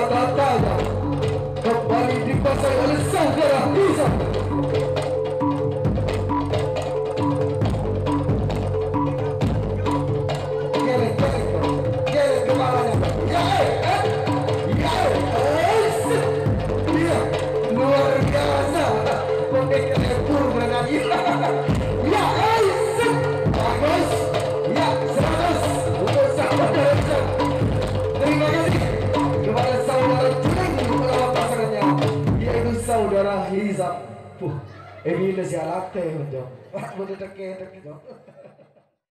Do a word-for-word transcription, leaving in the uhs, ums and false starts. la batalla. Compagni di Bassa e Alessandra Ragusa. He's up. Emil is your lap.